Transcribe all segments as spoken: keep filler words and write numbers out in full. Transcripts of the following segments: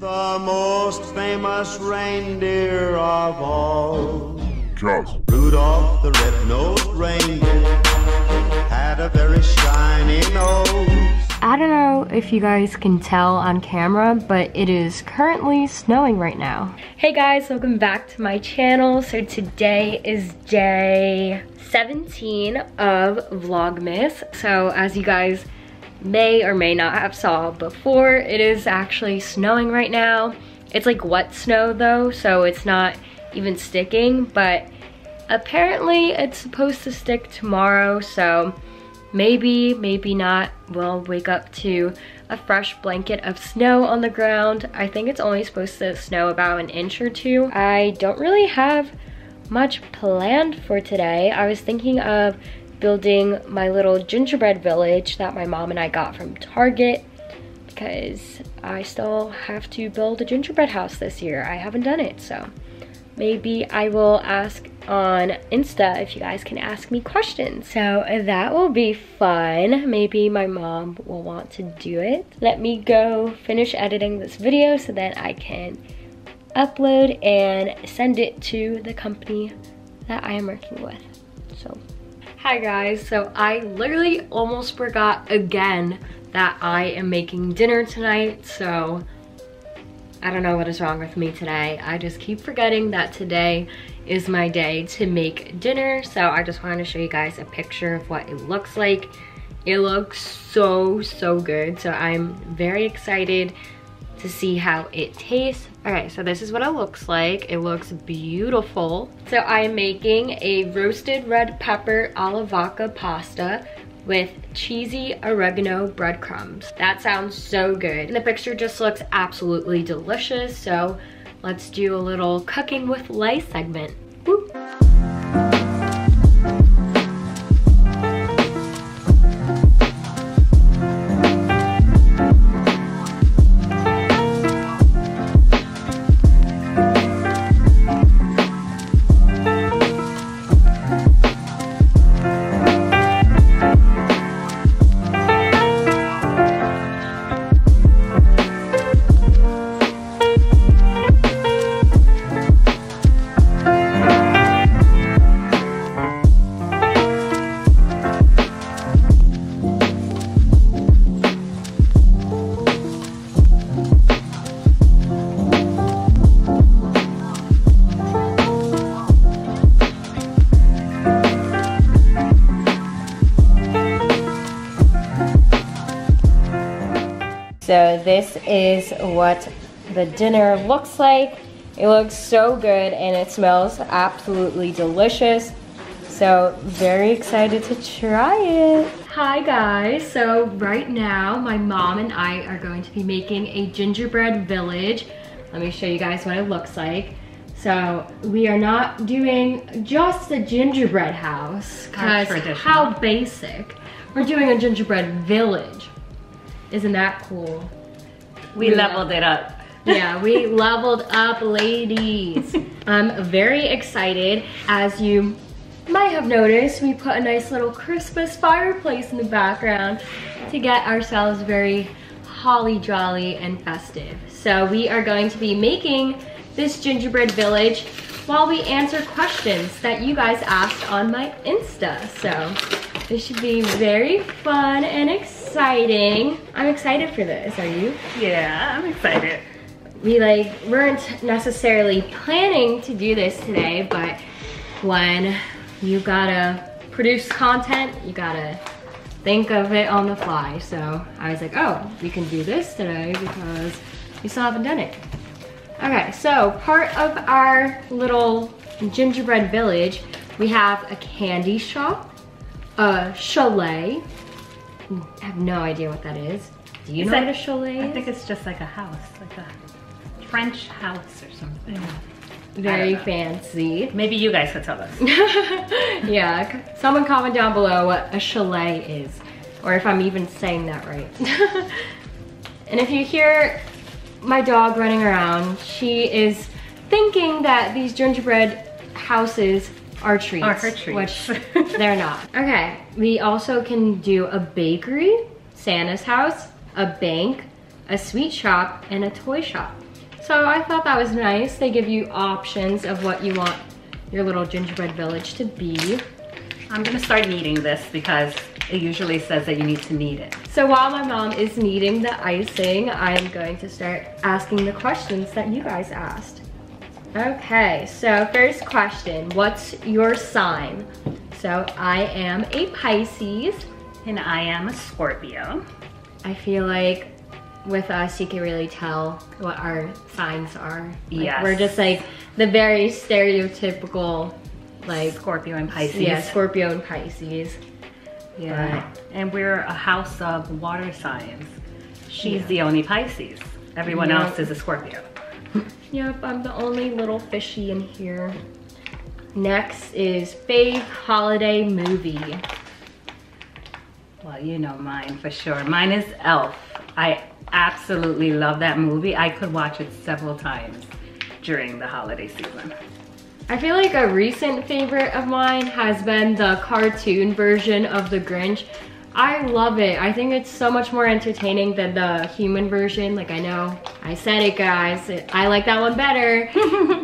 The most famous reindeer of all. Charles. Rudolph the red-nosed reindeer had a very shiny nose. I don't know if you guys can tell on camera, but it is currently snowing right now. Hey guys, welcome back to my channel. So today is day seventeen of Vlogmas. So as you guys may or may not have saw before, it is actually snowing right now. It's like wet snow though, so it's not even sticking, but apparently it's supposed to stick tomorrow, so maybe, maybe not. We'll wake up to a fresh blanket of snow on the ground. I think it's only supposed to snow about an inch or two. I don't really have much planned for today. I was thinking of building my little gingerbread village that my mom and I got from Target, because I still have to build a gingerbread house this year. I haven't done it, so maybe I will ask on Insta if you guys can ask me questions. So that will be fun. Maybe my mom will want to do it. Let me go finish editing this video so that I can upload and send it to the company that I am working with. So hi guys, so I literally almost forgot again that I am making dinner tonight, so I don't know what is wrong with me today. I just keep forgetting that today is my day to make dinner, so I just wanted to show you guys a picture of what it looks like. It looks so, so good, so I'm very excited to see how it tastes. All right, so this is what it looks like. It looks beautiful. So I'm making a roasted red pepper alla vodka pasta with cheesy oregano breadcrumbs. That sounds so good. And the picture just looks absolutely delicious. So let's do a little cooking with Lei segment. Woo. So this is what the dinner looks like. It looks so good and it smells absolutely delicious. So very excited to try it. Hi guys, so right now my mom and I are going to be making a gingerbread village. Let me show you guys what it looks like. So we are not doing just a gingerbread house, because how basic. We're doing a gingerbread village. Isn't that cool? We, we leveled it up. Yeah, we leveled up, ladies. I'm very excited. As you might have noticed, we put a nice little Christmas fireplace in the background to get ourselves very holly jolly and festive. So we are going to be making this gingerbread village while we answer questions that you guys asked on my Insta. So this should be very fun and exciting. Exciting. I'm excited for this, are you? Yeah, I'm excited. We like weren't necessarily planning to do this today, but when you gotta produce content, you gotta think of it on the fly. So I was like, oh, we can do this today because we still haven't done it. Okay, so part of our little gingerbread village, we have a candy shop, a chalet. I have no idea what that is. Do you it's know like, what a chalet is? I think it's just like a house, like a French house or something. Mm. Very fancy. Maybe you guys could tell us. Yeah, someone comment down below what a chalet is, or if I'm even saying that right. And if you hear my dog running around, she is thinking that these gingerbread houses Our treats, Our treats, which they're not. Okay, we also can do a bakery, Santa's house, a bank, a sweet shop, and a toy shop. So I thought that was nice. They give you options of what you want your little gingerbread village to be. I'm gonna start kneading this because it usually says that you need to knead it. So while my mom is kneading the icing, I'm going to start asking the questions that you guys asked. Okay, so first question, what's your sign? So I am a Pisces. And I am a Scorpio. I feel like with us, you can really tell what our signs are. Like, yes. We're just like the very stereotypical, like Scorpio and Pisces. Yeah, Scorpio and Pisces. Yeah. Right. And we're a house of water signs. She's yeah. the only Pisces. Everyone yep. else is a Scorpio. Yep, I'm the only little fishy in here. Next is fave holiday movie. Well, you know mine for sure. Mine is Elf. I absolutely love that movie. I could watch it several times during the holiday season. I feel like a recent favorite of mine has been the cartoon version of The Grinch. I love it. I think it's so much more entertaining than the human version. Like, I know I said it, guys. I like that one better.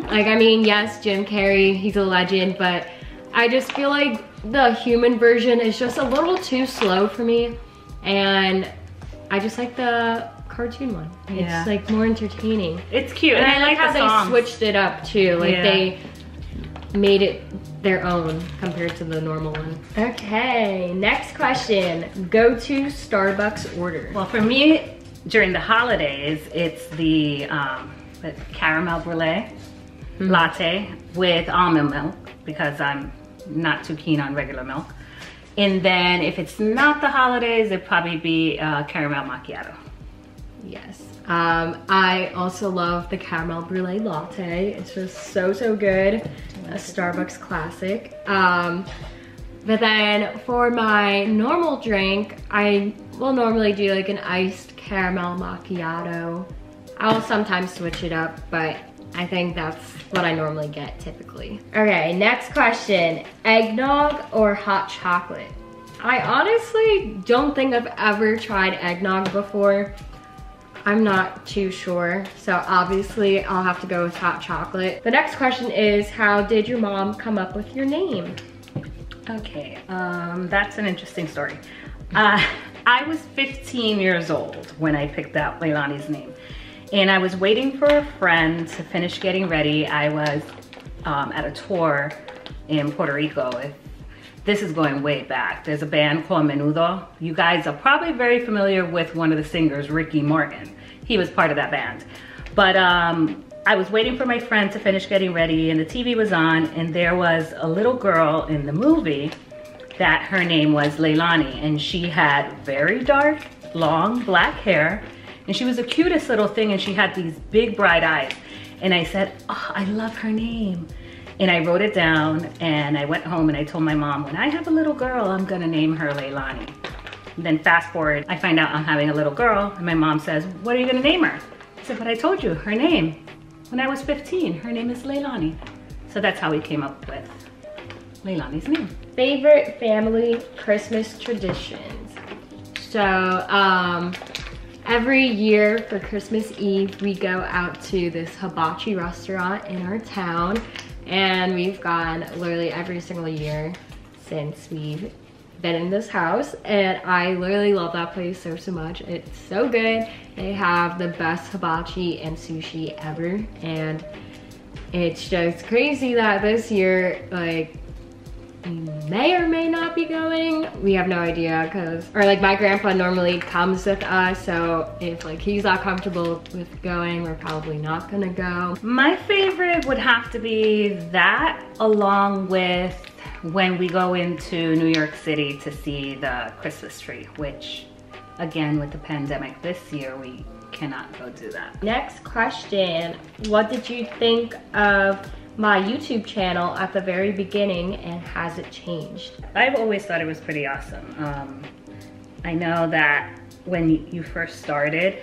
Like, I mean, yes, Jim Carrey, he's a legend, but I just feel like the human version is just a little too slow for me. And I just like the cartoon one. Yeah. It's like more entertaining. It's cute. And, and I, I like how the they songs. switched it up too. Like yeah. they made it their own compared to the normal one. Okay, next question. Go to Starbucks order. Well, for me, during the holidays, it's the um, caramel brulee mm-hmm. latte with almond milk because I'm not too keen on regular milk. And then if it's not the holidays, it'd probably be uh, caramel macchiato. Yes. Um, I also love the caramel brulee latte. It's just so, so good. A Starbucks classic. Um, but then for my normal drink, I will normally do like an iced caramel macchiato. I'll sometimes switch it up, but I think that's what I normally get typically. Okay, next question. Eggnog or hot chocolate? I honestly don't think I've ever tried eggnog before. I'm not too sure, so obviously I'll have to go with hot chocolate. The next question is, how did your mom come up with your name? Okay, um, that's an interesting story. Uh, I was fifteen years old when I picked out Leilani's name. And I was waiting for a friend to finish getting ready. I was um, at a tour in Puerto Rico. If, this is going way back. There's a band called Menudo. You guys are probably very familiar with one of the singers, Ricky Martin. He was part of that band. But um, I was waiting for my friend to finish getting ready and the T V was on, and there was a little girl in the movie that her name was Leilani, and she had very dark, long black hair. And she was the cutest little thing, and she had these big bright eyes. And I said, oh, I love her name. And I wrote it down, and I went home and I told my mom, when I have a little girl, I'm gonna name her Leilani. And then fast forward, I find out I'm having a little girl, and my mom says, what are you gonna name her? I said, but I told you, her name. When I was fifteen, her name is Leilani. So that's how we came up with Leilani's name. Favorite family Christmas traditions. So, um, every year for Christmas Eve, we go out to this hibachi restaurant in our town, and we've gone literally every single year since we've been in this house, and I literally love that place so, so much. It's so good. They have the best hibachi and sushi ever, and it's just crazy that this year, like, we may or may not be going. We have no idea, because, or like my grandpa normally comes with us, so if like he's not comfortable with going, we're probably not gonna go. My favorite would have to be that, along with when we go into New York City to see the Christmas tree, which again, with the pandemic this year, we cannot go do that. Next question, what did you think of my YouTube channel at the very beginning, and has it changed? I've always thought it was pretty awesome. Um, I know that when you first started,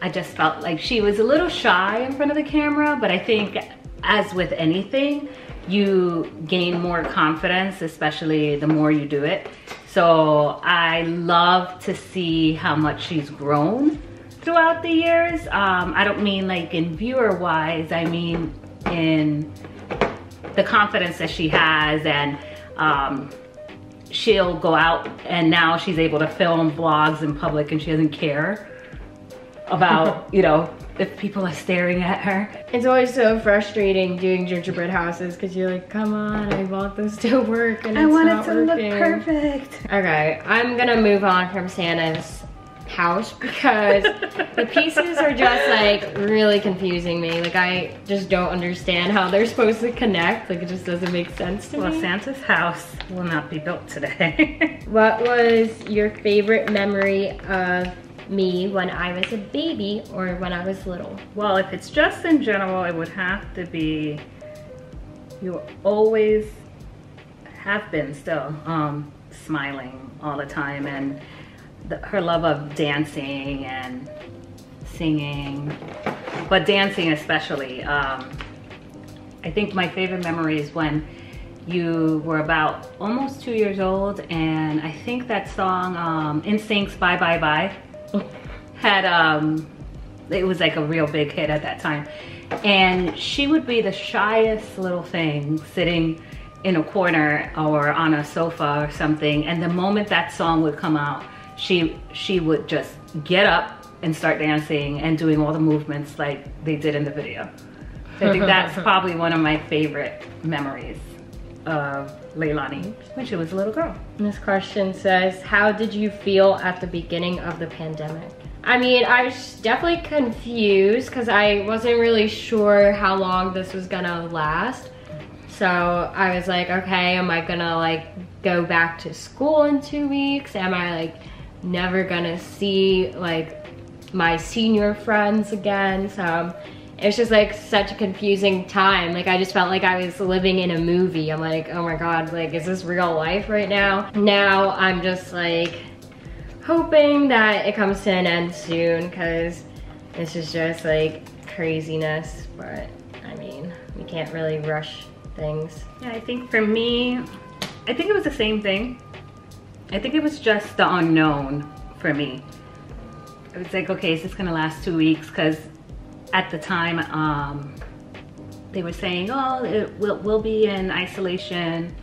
I just felt like she was a little shy in front of the camera, but I think as with anything, you gain more confidence, especially the more you do it. So I love to see how much she's grown throughout the years. Um, I don't mean like in viewer-wise, I mean in the confidence that she has, and um, she'll go out and now she's able to film vlogs in public and she doesn't care about, you know, if people are staring at her. It's always so frustrating doing gingerbread houses because you're like, come on, I want this to work and I want it to look perfect. Okay, I'm gonna move on from Santa's house because the pieces are just like really confusing me. Like I just don't understand how they're supposed to connect. Like it just doesn't make sense to well, me. Well, Santa's house will not be built today. What was your favorite memory of me when I was a baby or when I was little? Well, if it's just in general, it would have to be, you always have been still um, smiling all the time, and the, her love of dancing and singing, but dancing especially. Um, I think my favorite memory is when you were about almost two years old, and I think that song, um, Instinct's Bye Bye Bye, had um it was like a real big hit at that time, and she would be the shyest little thing sitting in a corner or on a sofa or something, and the moment that song would come out, she she would just get up and start dancing and doing all the movements like they did in the video. So I think that's probably one of my favorite memories of Leilani when she was a little girl. This question says, how did you feel at the beginning of the pandemic? I mean, I was definitely confused because I wasn't really sure how long this was gonna last. So I was like, okay, am I gonna like go back to school in two weeks? Am I like never gonna see like my senior friends again? So it's just like such a confusing time. Like I just felt like I was living in a movie. I'm like, oh my God, like is this real life right now? Now I'm just like hoping that it comes to an end soon because this is just like craziness. But I mean, we can't really rush things. Yeah, I think for me, I think it was the same thing. I think it was just the unknown for me. I was like, okay, is this gonna last two weeks? Because at the time, um, they were saying, oh, it will, we'll be in isolation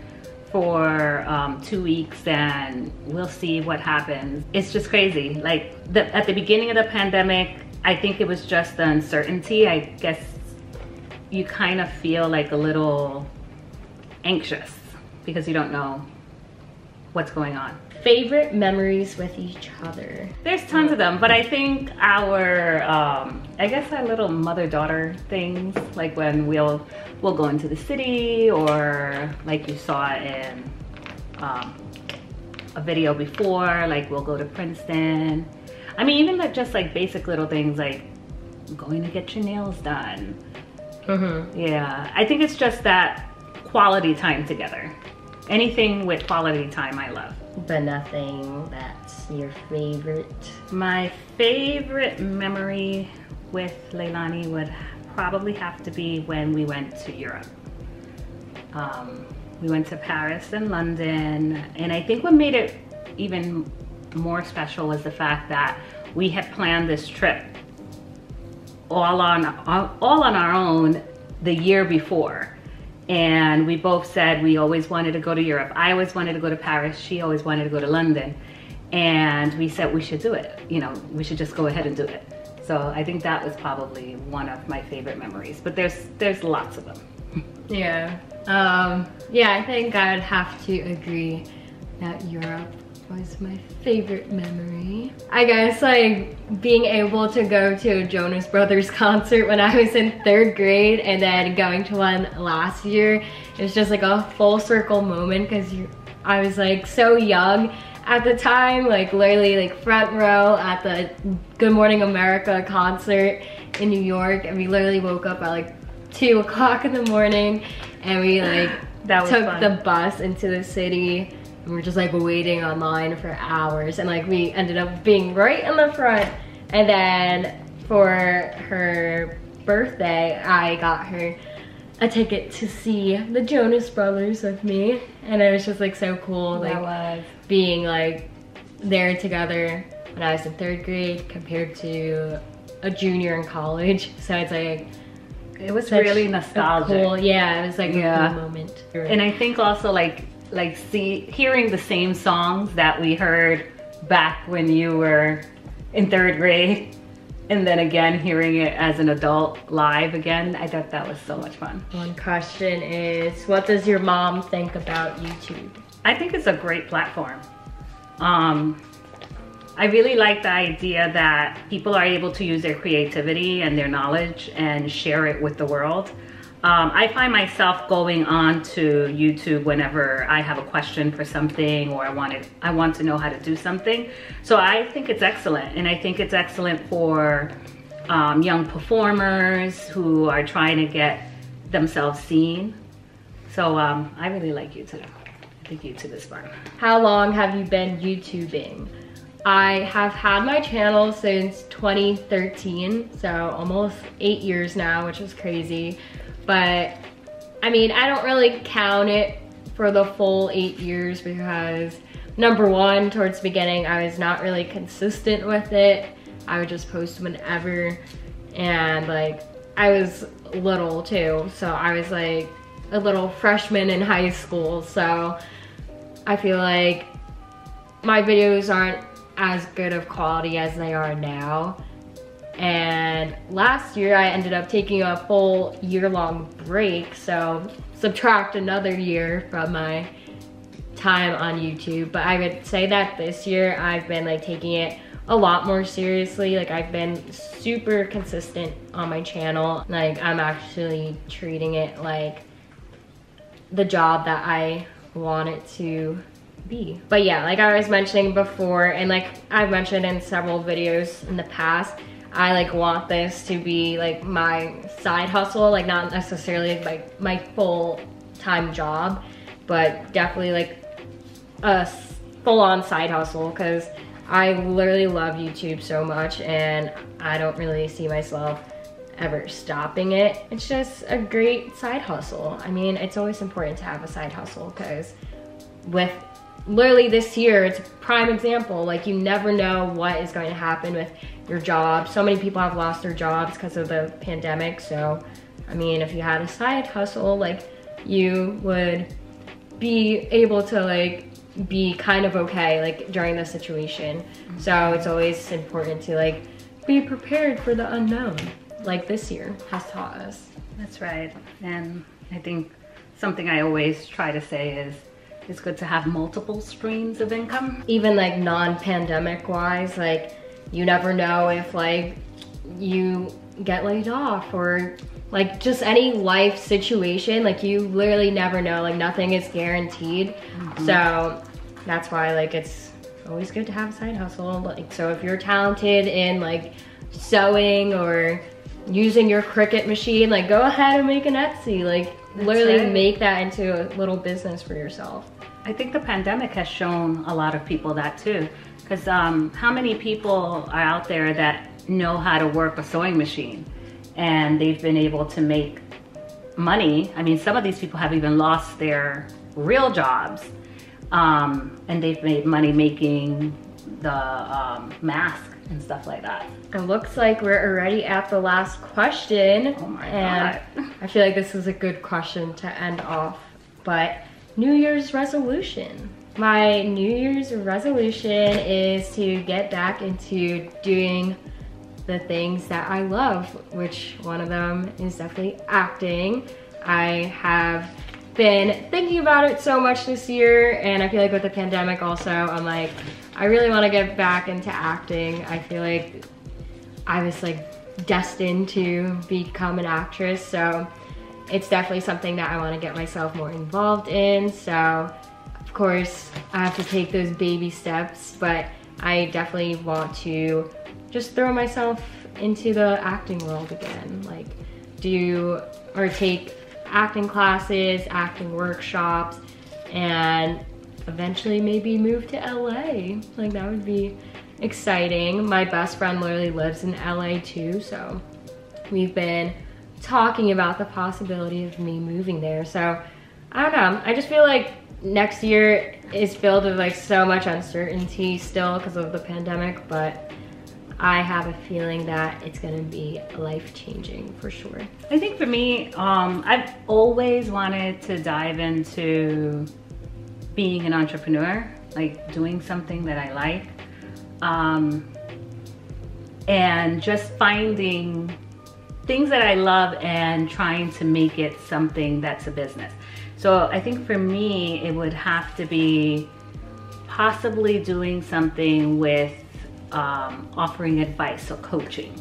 for um, two weeks and we'll see what happens. It's just crazy. Like the, at the beginning of the pandemic, I think it was just the uncertainty. I guess you kind of feel like a little anxious because you don't know what's going on. Favorite memories with each other? There's tons of them, but I think our, um, I guess our little mother-daughter things, like when we'll we'll go into the city, or like you saw in um, a video before, like we'll go to Princeton. I mean, even like just like basic little things like going to get your nails done. Mm-hmm. Yeah, I think it's just that quality time together. Anything with quality time I love. But nothing that's your favorite? My favorite memory with Leilani would probably have to be when we went to Europe. Um, we went to Paris and London, and I think what made it even more special was the fact that we had planned this trip all on, all on our own the year before. And we both said we always wanted to go to Europe. I always wanted to go to Paris. She always wanted to go to London. And we said we should do it. You know, we should just go ahead and do it. So I think that was probably one of my favorite memories. But there's there's lots of them. Yeah. Um, yeah, I think I'd have to agree that Europe was my favorite memory. I guess like being able to go to a Jonas Brothers concert when I was in third grade and then going to one last year. It was just like a full circle moment because I was like so young at the time, like literally like front row at the Good Morning America concert in New York, and we literally woke up at like two o'clock in the morning and we like that was took fun. The bus into the city. And we were just like waiting online for hours, and like we ended up being right in the front. And then for her birthday, I got her a ticket to see the Jonas Brothers with me, and it was just like so cool, like being like there together when I was in third grade compared to a junior in college. So it's like, it was really nostalgic. Cool, yeah, it was like yeah. a cool moment. And I think also like like see hearing the same songs that we heard back when you were in third grade, and then again hearing it as an adult live again, I thought that was so much fun. One question is, what does your mom think about YouTube? I think it's a great platform. Um, I really like the idea that people are able to use their creativity and their knowledge and share it with the world. Um, I find myself going on to YouTube whenever I have a question for something, or I want, it, I want to know how to do something. So I think it's excellent, and I think it's excellent for um, young performers who are trying to get themselves seen. So um, I really like YouTube. I think YouTube is fun. How long have you been YouTubing? I have had my channel since twenty thirteen, so almost eight years now, which is crazy. But I mean, I don't really count it for the full eight years because number one, towards the beginning, I was not really consistent with it. I would just post whenever, and like I was little too, so I was like a little freshman in high school, so I feel like my videos aren't as good of quality as they are now. And last year I ended up taking a full year-long break, so subtract another year from my time on YouTube. But I would say that this year I've been like taking it a lot more seriously. Like I've been super consistent on my channel. Like I'm actually treating it like the job that I want it to be. But yeah, like I was mentioning before, and like I've mentioned in several videos in the past, I like want this to be like my side hustle, like not necessarily like my full-time job, but definitely like a full-on side hustle, because I literally love YouTube so much and I don't really see myself ever stopping it. It's just a great side hustle. I mean, it's always important to have a side hustle, because with literally this year, it's a prime example. Like you never know what is going to happen with your job. So many people have lost their jobs because of the pandemic. So, I mean, if you had a side hustle, like you would be able to like be kind of okay, like during the situation. So it's always important to like be prepared for the unknown, like this year has taught us. That's right. And I think something I always try to say is, it's good to have multiple streams of income. Even like non-pandemic wise, like you never know if like you get laid off or like just any life situation, like you literally never know, like nothing is guaranteed. Mm-hmm. So that's why like it's always good to have a side hustle. Like, so if you're talented in like sewing or using your Cricut machine, like go ahead and make an Etsy. Like That's literally right. make that into a little business for yourself. I think the pandemic has shown a lot of people that too, because um, how many people are out there that know how to work a sewing machine and they've been able to make money? I mean, some of these people have even lost their real jobs, um, and they've made money making the um, mask and stuff like that. It looks like we're already at the last question. Oh my and God. I feel like this is a good question to end off, but New Year's resolution. My New Year's resolution is to get back into doing the things that I love, which one of them is definitely acting. I have been thinking about it so much this year, and I feel like with the pandemic also, I'm like, I really want to get back into acting. I feel like I was like destined to become an actress, so it's definitely something that I want to get myself more involved in. So of course I have to take those baby steps, but I definitely want to just throw myself into the acting world again, like do or take acting classes, acting workshops, and eventually maybe move to L A. Like that would be exciting. My best friend literally lives in L A too, so we've been talking about the possibility of me moving there. So I don't know, I just feel like Next year is filled with like so much uncertainty still because of the pandemic, but I have a feeling that it's gonna be life-changing for sure. I think for me, um, I've always wanted to dive into being an entrepreneur, like doing something that I like, um, and just finding things that I love and trying to make it something that's a business. So I think for me, it would have to be possibly doing something with um, offering advice or coaching.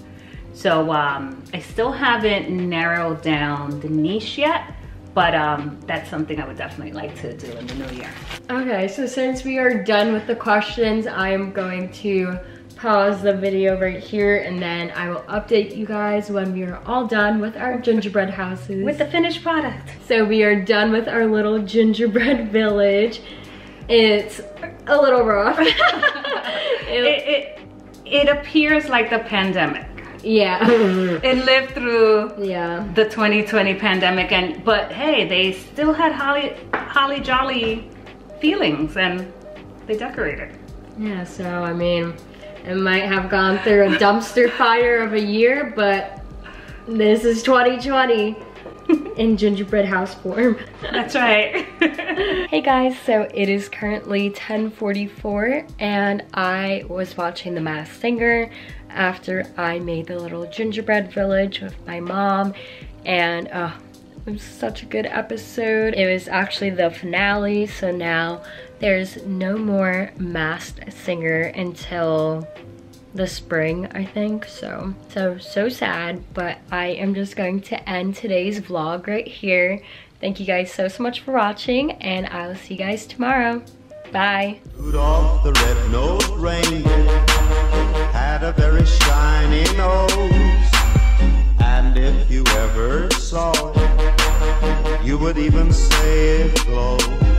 So um, I still haven't narrowed down the niche yet, but um, that's something I would definitely like to do in the new year. Okay, so since we are done with the questions, I'm going to pause the video right here, and then I will update you guys when we are all done with our gingerbread houses. With the finished product. So we are done with our little gingerbread village. It's a little rough. it, it, it, it appears like the pandemic. Yeah. It lived through yeah. the twenty twenty pandemic, and but hey, they still had holly, holly jolly feelings, and they decorated. Yeah, so I mean, it might have gone through a dumpster fire of a year, but this is twenty twenty in gingerbread house form. That's right. Hey guys, so it is currently ten forty-four and I was watching The Masked Singer after I made the little gingerbread village with my mom, and oh, it was such a good episode. It was actually the finale, so now there's no more Masked Singer until the spring, I think. So, so, so sad, but I am just going to end today's vlog right here. Thank you guys so, so much for watching, and I will see you guys tomorrow. Bye. Rudolph the red-nosed reindeer had a very shiny nose, and if you ever saw it, you would even say it glowed.